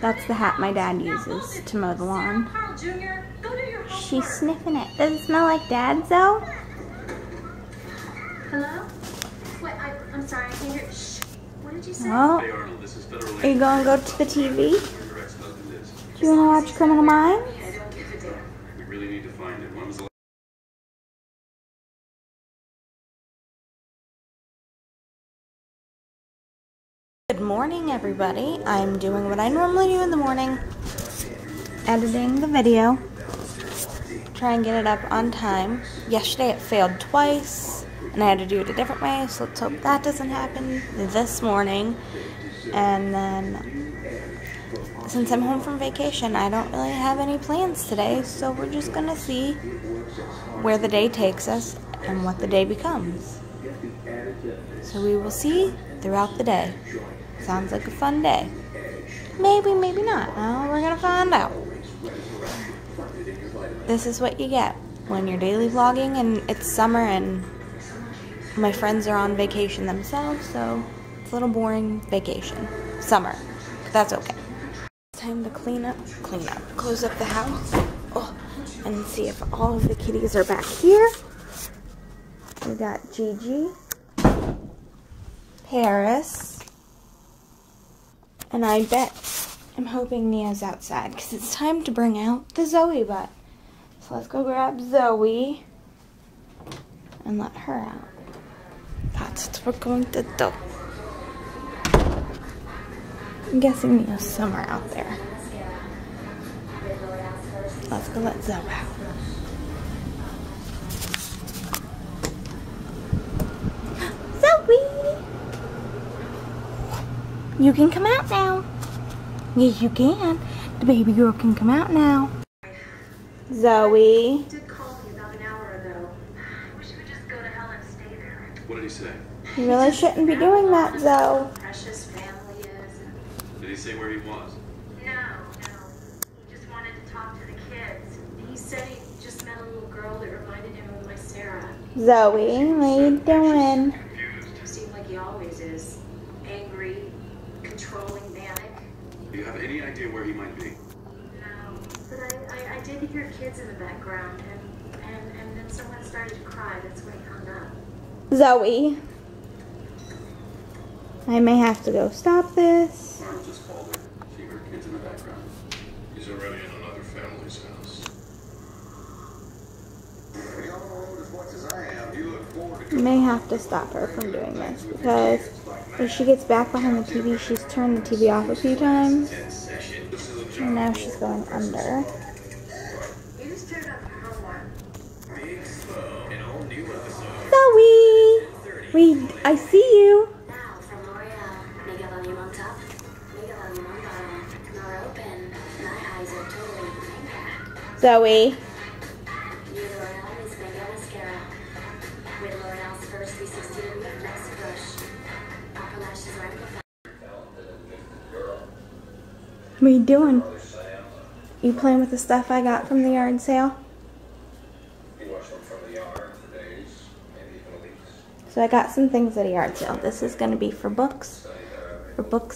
That's the hat my dad uses to mow the lawn. She's sniffing it. Does it smell like Dad's though? Hello? Wait, I'm sorry, I can't hear. Shh. What did you say? Oh. Are you going to go to the TV? Do you want to watch Criminal Minds? We really need to find it. When was the Good morning, everybody. I'm doing what I normally do in the morning, editing the video. Try and get it up on time. Yesterday it failed twice, and I had to do it a different way, so let's hope that doesn't happen this morning. And then, since I'm home from vacation, I don't really have any plans today, so we're just gonna see where the day takes us and what the day becomes. So we will see throughout the day. Sounds like a fun day. Maybe, maybe not. Well, we're gonna find out. This is what you get when you're daily vlogging and it's summer and my friends are on vacation themselves, so it's a little boring vacation. Summer. But that's okay. It's time to clean up. Close up the house. Oh, and see if all of the kitties are back here. We got Gigi, Paris, and I bet I'm hoping Nia's outside because it's time to bring out the Zoey butt. So let's go grab Zoey and let her out. That's what we're going to do. I'm guessing Nia's somewhere out there. Let's go let Zoey out. You can come out now. Yes, you can. The baby girl can come out now. Zoey. Did call me about an hour ago. I wish we could just go to hell and stay there. What did he say? You really shouldn't be doing that, Zoe. Precious family is. Did he say where he was? No. He just wanted to talk to the kids. He said he just met a little girl that reminded him of my Sarah. Zoey, what are you doing? Seemed like he always is. Angry. Controlling manic. Do you have any idea where he might be? No, but I did hear kids in the background, and then someone started to cry. That's when he hung up. Zoey, I may have to go stop this. Sarah just called her. She heard kids in the background. He's already in another family's house. I may have to stop her from doing this because when she gets back behind the TV, she's turned the TV off a few times, and now she's going under. Zoey! Wait, I see you! Now from L'Oreal, Mega Valley on top, Mega Valley on bottom, door open, my eyes are totally clean. Zoey! What are you doing? You playing with the stuff I got from the yard sale? So I got some things at a yard sale. This is going to be for books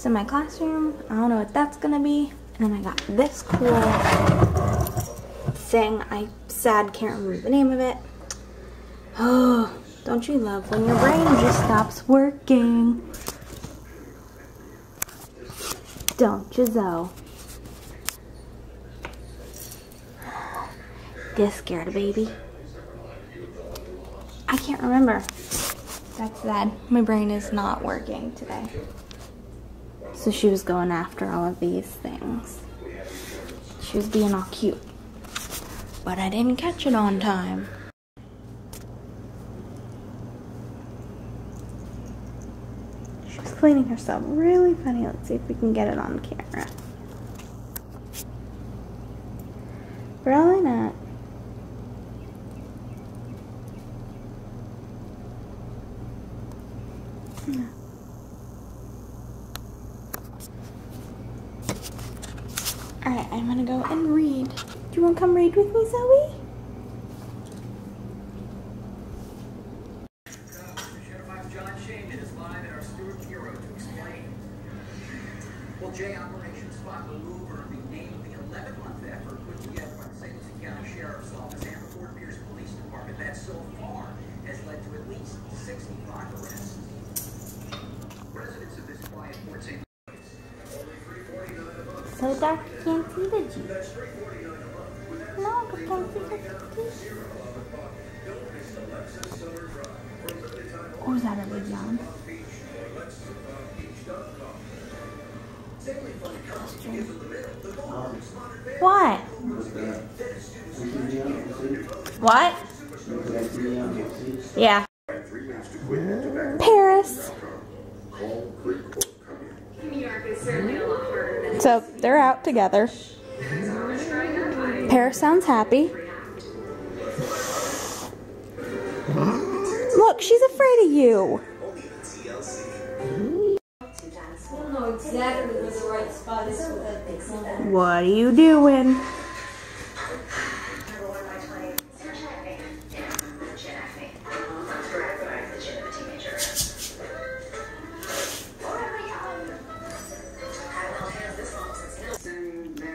in my classroom. I don't know what that's going to be. And then I got this cool thing. I'm sad, can't remember the name of it. Oh, don't you love when your brain just stops working? Don't you, Zoe? Get scared, baby. I can't remember. That's sad. My brain is not working today. So she was going after all of these things. She was being all cute. But I didn't catch it on time. Cleaning herself really funny. Let's see if we can get it on camera. Probably not. Alright, I'm gonna go and read. Do you want to come read with me, Zoey? Live at our Stewart Bureau to explain. Well, Jay, operations Spot Remover, the name of the 11-month effort put together by the San Jose County Sheriff's Office and the Fort Pierce Police Department that so far has led to at least 65 arrests. Residents of this quiet Fort St. Louis. So dark, you can't see the Jeep. No, but can't see the Jeep. Oh, is that a big one? What? What? Yeah. Paris. So they're out together. Paris sounds happy. Look, she's afraid of you. What are you doing?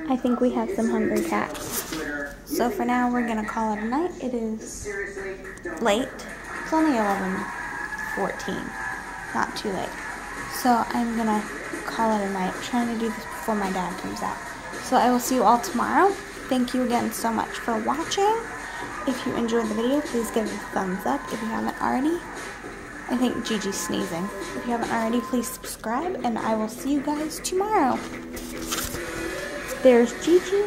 I think we have some hungry cats. So for now, we're gonna call it a night. It is late. It's only 11:14. Not too late. So I'm gonna call it a night. I'm trying to do this before my dad comes out. So I will see you all tomorrow. Thank you again so much for watching. If you enjoyed the video, please give it a thumbs up if you haven't already. I think Gigi's sneezing. If you haven't already, please subscribe, and I will see you guys tomorrow. There's Gigi.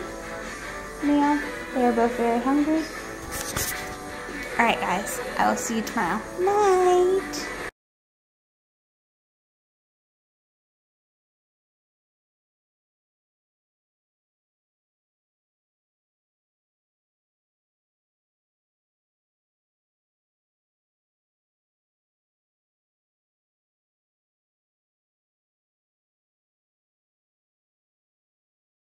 Meow. They are both very hungry. Alright guys, I will see you tomorrow. Night!